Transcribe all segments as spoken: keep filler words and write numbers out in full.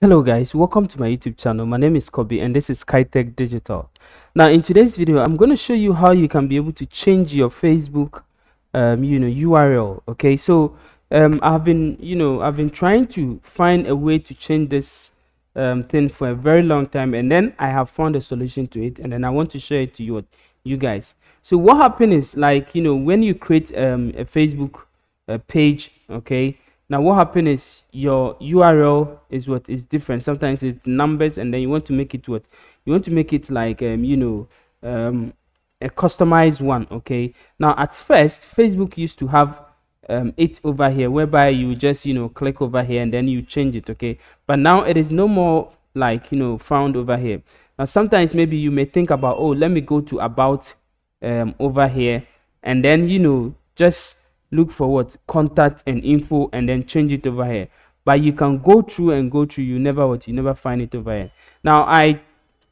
Hello guys, welcome to my YouTube channel. My name is Kobe and this is Kaetech Digital. Now in today's video I'm going to show you how you can be able to change your Facebook um, you know U R L. Okay, so um, I've been you know I've been trying to find a way to change this um, thing for a very long time, and then I have found a solution to it, and then I want to share it to you you guys. So what happened is, like, you know when you create um, a Facebook uh, page, okay, now what happened is your U R L is what is different. Sometimes it's numbers, and then you want to make it what you want to make it like um, you know um, a customized one. Okay, now at first Facebook used to have um, it over here, whereby you just you know click over here and then you change it. Okay, but now it is no more like you know found over here. Now sometimes maybe you may think about, oh, let me go to about um, over here, and then you know just look for what contact and info and then change it over here. But you can go through and go through, you never what you never find it over here. Now i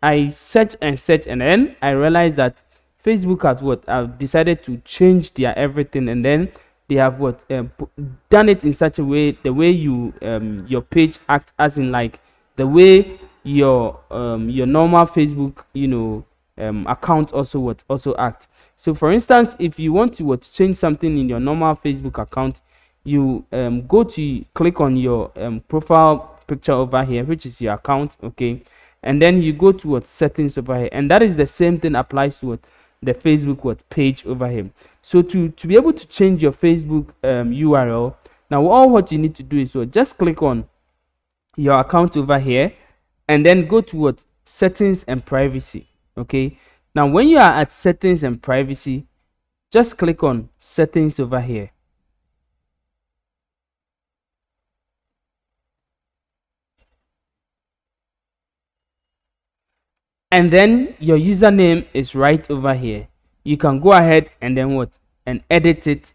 i search and search, and then I realized that Facebook has what I've decided to change their everything, and then they have what um, done it in such a way, the way you um your page acts, as in like the way your um your normal Facebook you know Um, account also what also act. So for instance, if you want to what change something in your normal Facebook account, you um, go to click on your um, profile picture over here, which is your account, okay, and then you go to what settings over here, and that is the same thing applies to what the Facebook what page over here. So to to be able to change your Facebook um, U R L, now all what you need to do is what just click on your account over here, and then go to what settings and privacy. Okay, now when you are at settings and privacy, just click on settings over here. And then your username is right over here. You can go ahead and then what? And edit it.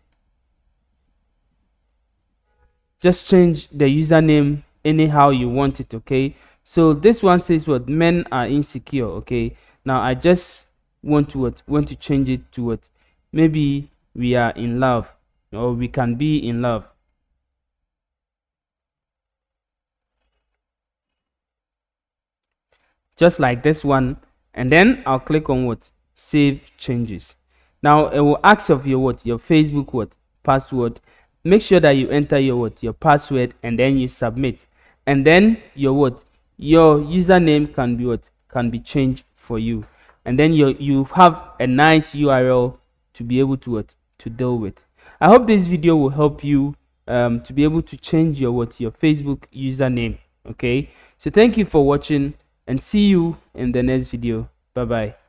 Just change the username anyhow you want it, okay? So this one says what men are insecure, okay? Now I just want to what want to change it to what maybe we are in love, or we can be in love. Just like this one, and then I'll click on what save changes. Now it will ask of your what your Facebook what password. Make sure that you enter your what your password, and then you submit, and then your what your username can be what can be changed for you, and then you you have a nice U R L to be able to what to deal with. I hope this video will help you um, to be able to change your what your Facebook username. Okay, so thank you for watching, and see you in the next video. Bye bye.